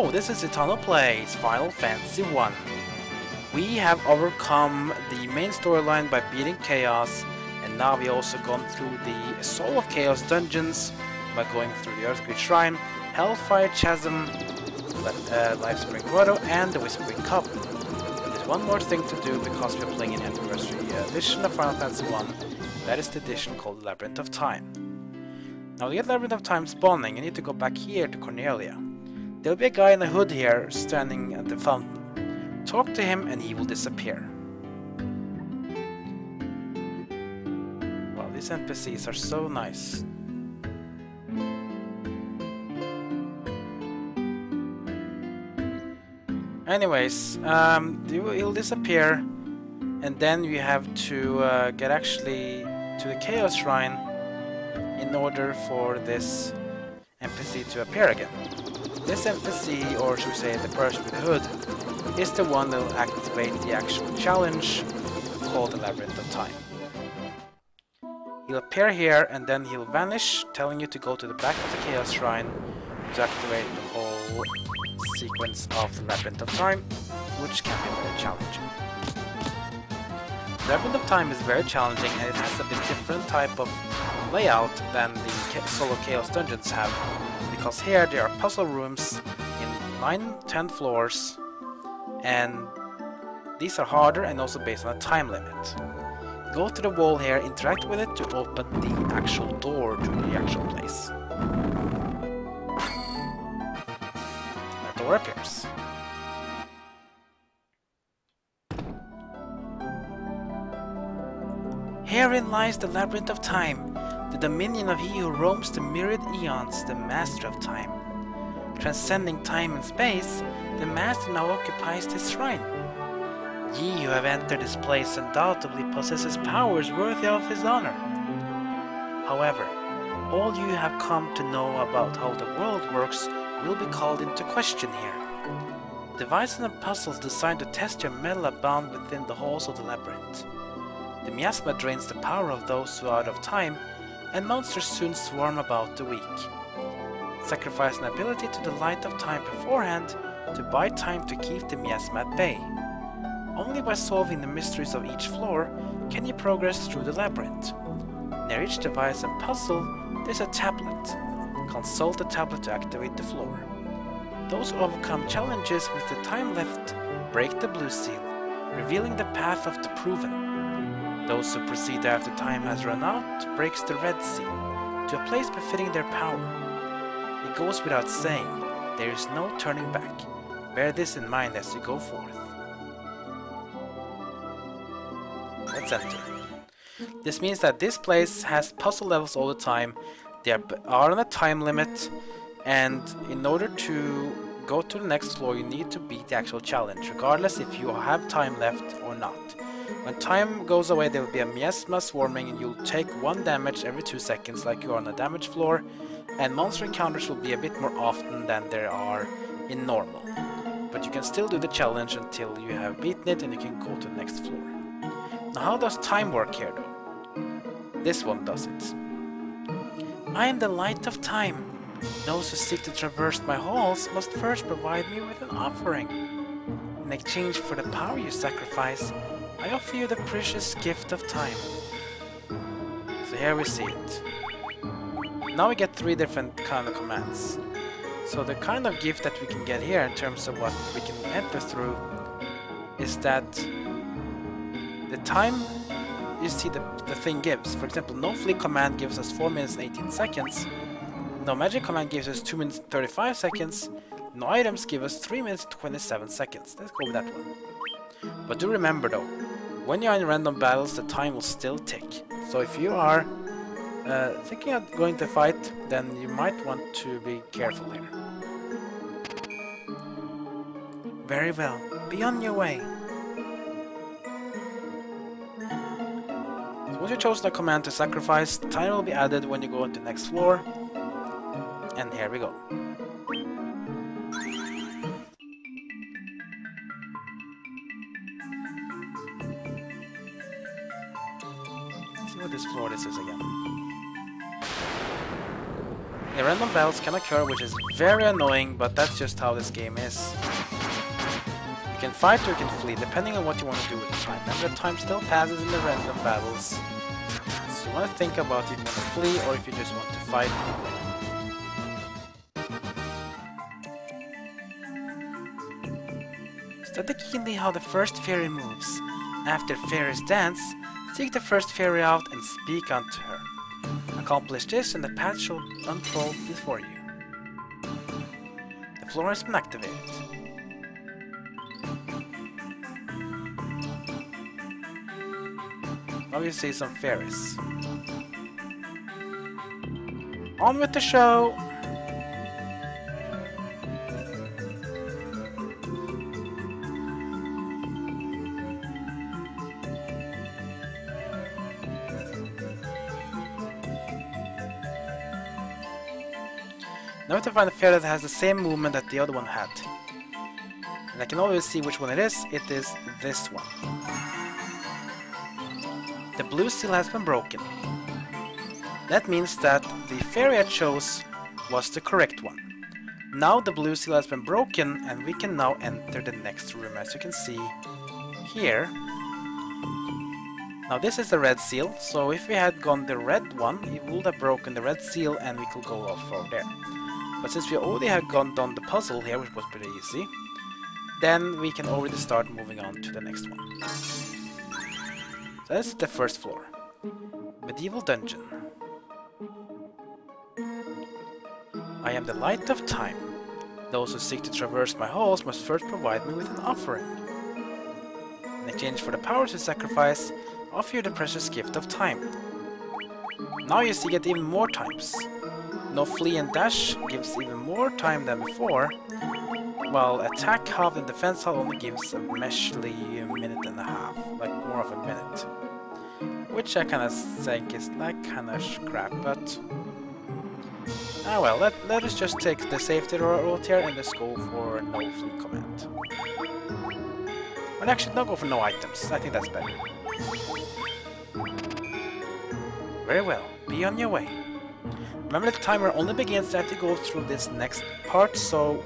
Hello, this is Eternal Plays Final Fantasy 1. We have overcome the main storyline by beating Chaos, and now we also gone through the Soul of Chaos dungeons by going through the Earthquake Shrine, Hellfire Chasm, Lifespring Grotto, and the Whispering Cup. And there's one more thing to do because we're playing an anniversary edition of Final Fantasy 1, that is the edition called Labyrinth of Time. Now to get Labyrinth of Time spawning, you need to go back here to Cornelia. There'll be a guy in a hood here, standing at the fountain. Talk to him and he will disappear. Wow, these NPCs are so nice. Anyways, he'll disappear, and then we have to get actually to the Chaos Shrine in order for this NPC to appear again. This NPC, or should we say the person with the hood, is the one that will activate the actual challenge called the Labyrinth of Time. He'll appear here and then he'll vanish, telling you to go to the back of the Chaos Shrine to activate the whole sequence of the Labyrinth of Time, which can be very challenging. The Labyrinth of Time is very challenging and it has a bit different type of layout than the Soul of Chaos dungeons have, because here there are puzzle rooms in 9-10 floors, and these are harder and also based on a time limit. Go to the wall here, interact with it to open the actual door to the actual place. That door appears. Herein lies the Labyrinth of Time, the dominion of he who roams the myriad eons, the master of time. Transcending time and space, the master now occupies this shrine. Ye who have entered this place undoubtedly possesses powers worthy of his honor. However, all you have come to know about how the world works will be called into question here. Devices and puzzles designed to test your mettle abound within the halls of the labyrinth. The miasma drains the power of those who are out of time, and monsters soon swarm about the weak. Sacrifice an ability to the light of time beforehand to buy time to keep the miasma at bay. Only by solving the mysteries of each floor can you progress through the labyrinth. Near each device and puzzle, there's a tablet. Consult the tablet to activate the floor. Those who overcome challenges with the time left break the blue seal, revealing the path of the proven. Those who proceed after time has run out breaks the Red Sea, to a place befitting their power. It goes without saying, there is no turning back. Bear this in mind as you go forth. Let's enter. This means that this place has puzzle levels all the time, they are on a time limit, and in order to go to the next floor you need to beat the actual challenge, regardless if you have time left or not. When time goes away, there will be a miasma swarming and you'll take 1 damage every 2 seconds like you are on a damage floor, and monster encounters will be a bit more often than there are in normal. But you can still do the challenge until you have beaten it and you can go to the next floor. Now how does time work here though? This one does it. I am the light of time. Those who seek to traverse my halls must first provide me with an offering. In exchange for the power you sacrifice, I offer you the precious gift of time. So here we see it. Now we get 3 different kind of commands. So the kind of gift that we can get here in terms of what we can enter through is that the time you see the thing gives. For example, no flee command gives us 4 minutes and 18 seconds. No magic command gives us 2 minutes and 35 seconds. No items give us 3 minutes and 27 seconds. Let's go with that one. But do remember though, when you are in random battles, the time will still tick. So if you are thinking of going to fight, then you might want to be careful here. Very well. Be on your way. So once you've chosen a command to sacrifice, time will be added when you go into the next floor. And here we go. This floor this is again. The random battles can occur, which is very annoying, but that's just how this game is. You can fight or you can flee, depending on what you want to do with the time. Remember, time still passes in the random battles. So you want to think about if you want to flee or if you just want to fight. Study keenly how the first fairy moves. After fairies dance, seek the first fairy out and speak unto her. Accomplish this and the path shall unfold before you. The floor has been activated. Now you see some fairies. On with the show! Now to find a fairy that has the same movement that the other one had. And I can always see which one it is. It is this one. The blue seal has been broken. That means that the fairy I chose was the correct one. Now the blue seal has been broken and we can now enter the next room, as you can see here. Now this is the red seal, so if we had gone the red one, it would have broken the red seal and we could go off over there. But since we already had gone down the puzzle here, which was pretty easy, then we can already start moving on to the next one. This is the first floor. Medieval dungeon. I am the light of time. Those who seek to traverse my halls must first provide me with an offering. In exchange for the powers you sacrifice, I offer you the precious gift of time. Now you see it even more times. No flee and dash gives even more time than before, while attack half and defense half only gives a meshly minute and a half, like more of a minute. Which I kinda think is like kinda crap, but... ah well, let us just take the safety route here and just go for no flee command. But actually, don't go for no items, I think that's better. Very well, be on your way. Remember the timer only begins after you go through this next part, so...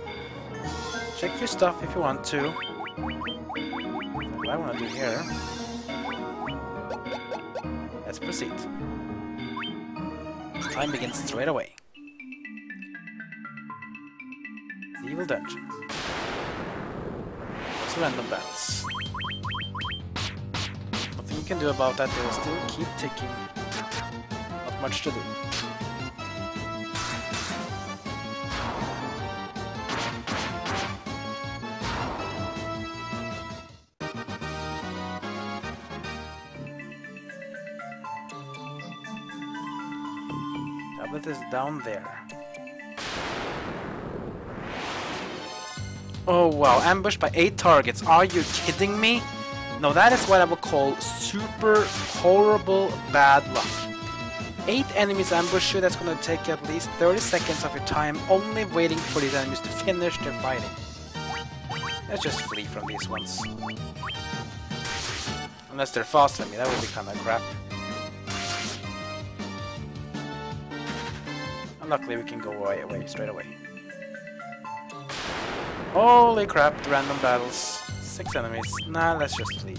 check your stuff if you want to. What I want to do here... let's proceed. Time begins straight away. The evil dungeon. It's random battles. Nothing you can do about that, they will still keep ticking. Not much to do. Is down there. Oh wow, ambushed by 8 targets. Are you kidding me? No, that is what I would call super horrible bad luck. 8 enemies ambush you, that's gonna take at least 30 seconds of your time only waiting for these enemies to finish their fighting. Let's just flee from these ones. Unless they're faster than me, that would be kinda crap. Luckily, we can go away straight away. Holy crap, the random battles. 6 enemies. Nah, let's just flee.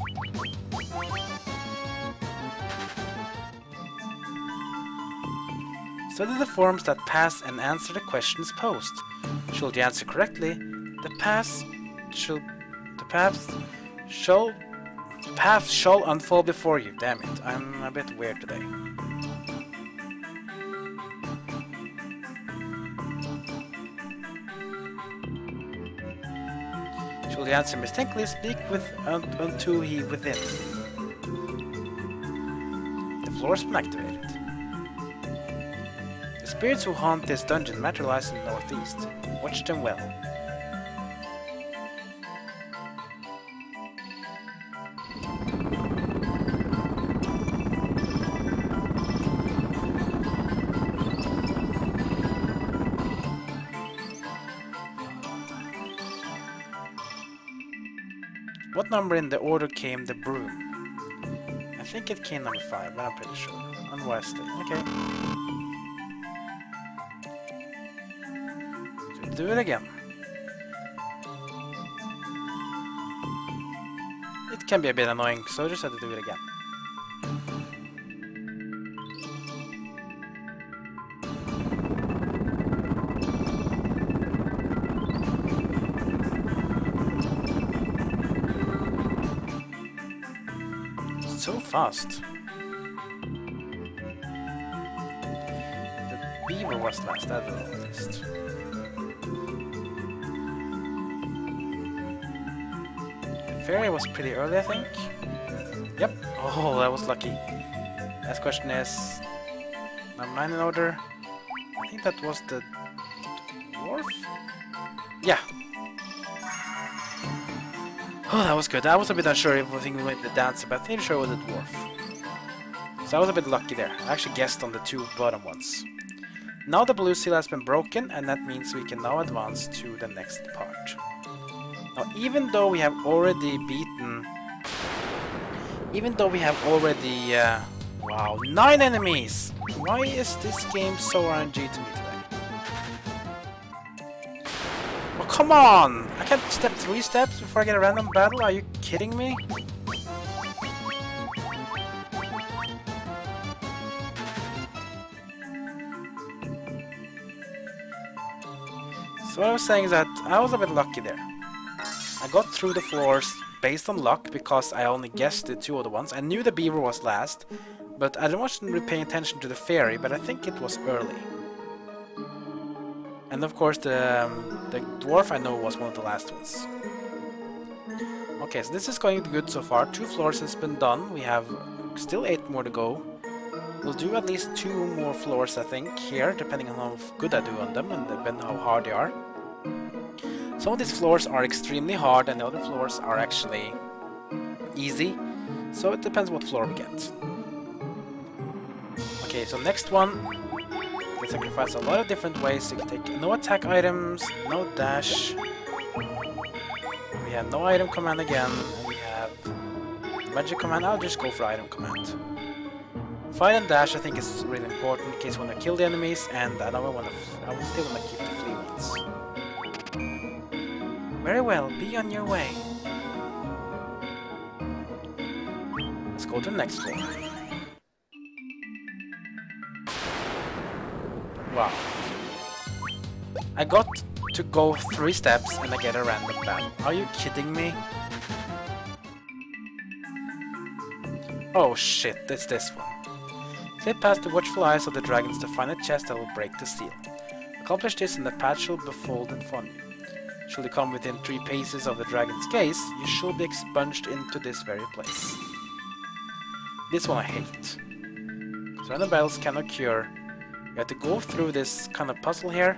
Study the forms that pass and answer the questions posed. Should you answer correctly, the path shall unfold before you. Damn it, I'm a bit weird today. The answer mistakenly, speak with unto he within. The floor has been activated. The spirits who haunt this dungeon materialize in the northeast. Watch them well. What number in the order came the broom? I think it came number 5, but I'm pretty sure. Unwisely. Okay. do it again. It can be a bit annoying, so I just had to do it again. So fast. The beaver was last, I don't know, at least. The fairy was pretty early, I think. Yep. Oh, that was lucky. Last question is... number 9 in order. I think that was the... dwarf? Yeah. Oh, that was good. I was a bit unsure if I think we went to the dancer, but I think sure it was the dwarf. So I was a bit lucky there. I actually guessed on the two bottom ones. Now the blue seal has been broken, and that means we can now advance to the next part. Now, even though we have already... wow, 9 enemies! Why is this game so RNG to me today? Oh, come on! I can't step 3 steps before I get a random battle? Are you kidding me? So what I was saying is that I was a bit lucky there. I got through the floors based on luck because I only guessed the two other ones. I knew the beaver was last, but I wasn't really paying attention to the fairy, but I think it was early. And of course the dwarf I know was one of the last ones. Okay, so this is going good so far. 2 floors has been done. We have still 8 more to go. We'll do at least 2 more floors, I think, here, depending on how good I do on them and depending on how hard they are. Some of these floors are extremely hard and the other floors are actually easy. So it depends what floor we get. Okay, so next one. Sacrifice a lot of different ways. You can take no attack items, no dash. We have no item command again. And we have magic command. I'll just go for item command. Fight and dash I think is really important in case you want to kill the enemies, and I know I still want to keep the flea ones. Very well, be on your way. Let's go to the next floor. Wow. I got to go 3 steps and I get a random battle. Are you kidding me? Oh shit, it's this one. Slip past the watchful eyes of the dragons to find a chest that will break the seal. Accomplish this and the path shall be folded in front of you. Should you come within 3 paces of the dragon's gaze, you shall be expunged into this very place. This one I hate. So random battles can occur. You have to go through this kind of puzzle here,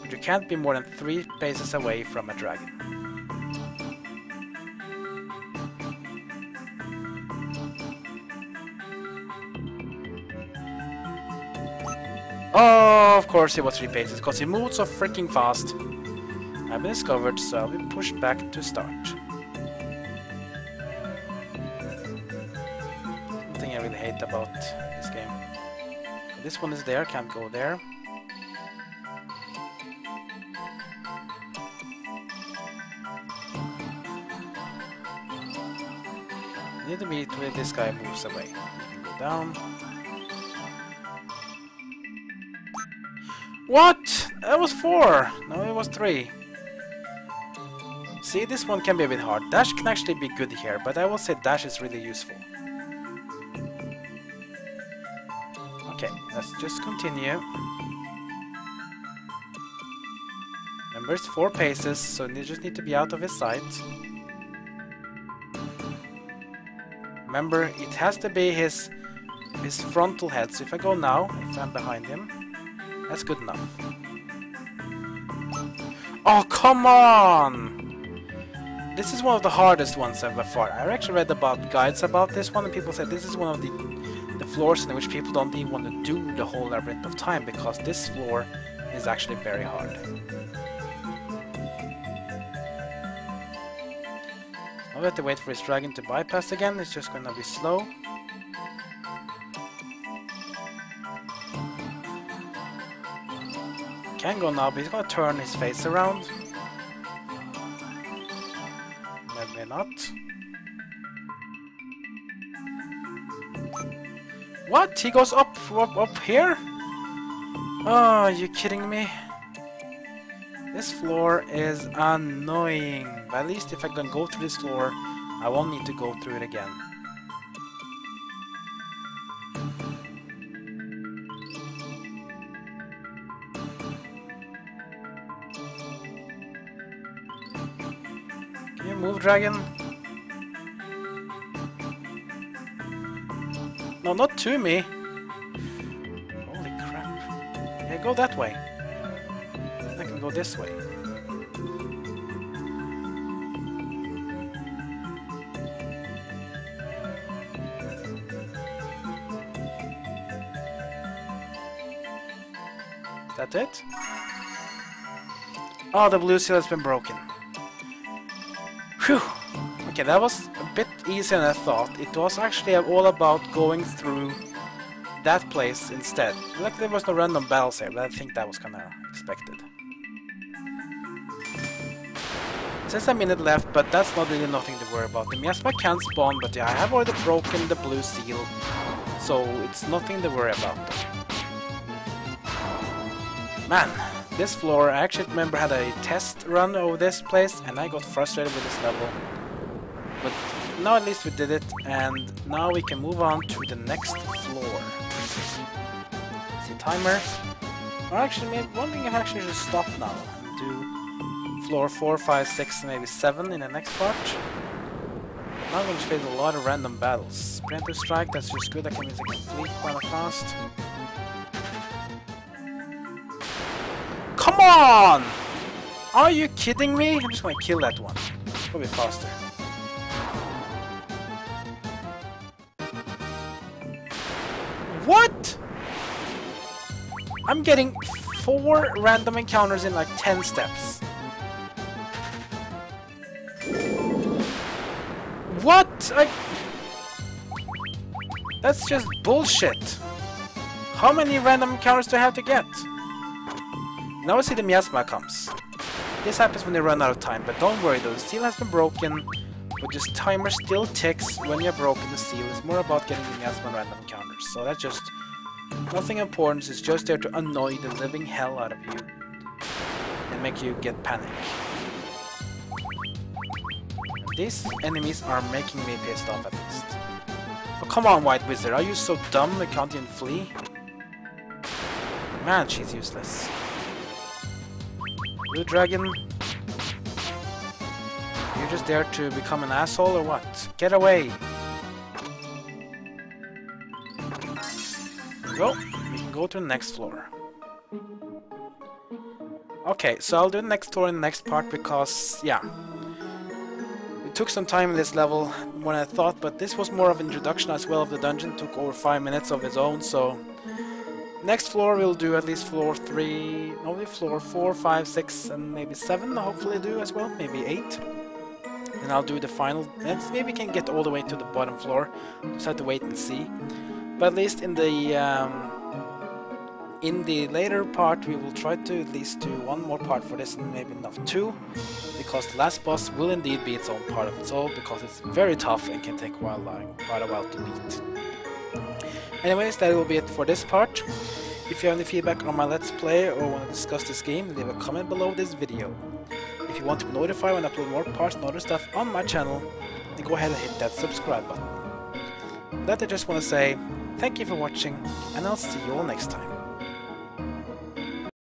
but you can't be more than 3 paces away from a dragon. Oh, of course it was 3 paces, because he moved so freaking fast. I've been discovered, so I'll be pushed back to start. One thing I really hate about this game. This one is there, can't go there. Need to meet where this guy moves away. Go down. What? That was 4! No, it was 3. See, this one can be a bit hard. Dash can actually be good here, but I will say dash is really useful. Okay, let's just continue. Remember, it's 4 paces, so you just need to be out of his sight. Remember, it has to be his frontal head, so if I go now, if I'm behind him, that's good enough. Oh, come on! This is one of the hardest ones I've ever fought. I actually read about guides about this one, and people said this is one of the floors in which people don't even want to do the whole Labyrinth of Time, because this floor is actually very hard. Now we have to wait for his dragon to bypass again, it's just gonna be slow. can go now, but he's gonna turn his face around. Maybe not. What? He goes up here? Oh, are you kidding me? This floor is annoying. But at least if I can go through this floor, I won't need to go through it again. Can you move, dragon? No, not to me. Holy crap. Yeah, go that way. I can go this way. Is that it? Oh, the blue seal has been broken. Phew! Okay, that was a bit easier than I thought. It was actually all about going through that place instead. Like there was no random battles here, but I think that was kinda expected. Since I'm a minute left, but that's not really nothing to worry about. The miasma can spawn, but yeah, I have already broken the blue seal, so it's nothing to worry about. Man, this floor, I actually remember had a test run over this place, and I got frustrated with this level. But now at least we did it, and now we can move on to the next floor. It's a timer. Or actually, maybe one thing I actually should stop now and do floor 4, 5, 6, maybe 7 in the next part. Now I'm going to face a lot of random battles. Sprinter Strike, that's just good, I can use a complete quite fast. Come on! Are you kidding me? I'm just gonna kill that one. It's probably faster. What?! I'm getting 4 random encounters in like 10 steps. What?! That's just bullshit. How many random encounters do I have to get? Now I see the miasma comes. This happens when they run out of time, but don't worry though, the seal has been broken, but this timer still ticks when you're broken the seal. It's more about getting the miasma and random encounters, so that's just nothing important, it's just there to annoy the living hell out of you and make you get panic. These enemies are making me pissed off at least. Oh come on, White Wizard, are you so dumb you can't even flee? Man, she's useless. Blue dragon, you're just there to become an asshole or what? Get away! Well, we can go to the next floor. Okay, so I'll do the next floor in the next part because, yeah. It took some time in this level when I thought, but this was more of an introduction as well of the dungeon. Took over 5 minutes of its own, so... Next floor we'll do at least floor 3, only floor 4, 5, 6 and maybe 7 hopefully do as well, maybe 8. Then I'll do the final, maybe we can get all the way to the bottom floor, just have to wait and see. But at least in the later part we will try to at least do one more part for this and maybe enough 2. Because the last boss will indeed be its own part of its own, because it's very tough and can take quite a while to beat. Anyways, that will be it for this part. If you have any feedback on my Let's Play or want to discuss this game, leave a comment below this video. If you want to be notified when I upload more parts and other stuff on my channel, then go ahead and hit that subscribe button. With that, I just want to say, thank you for watching, and I'll see you all next time.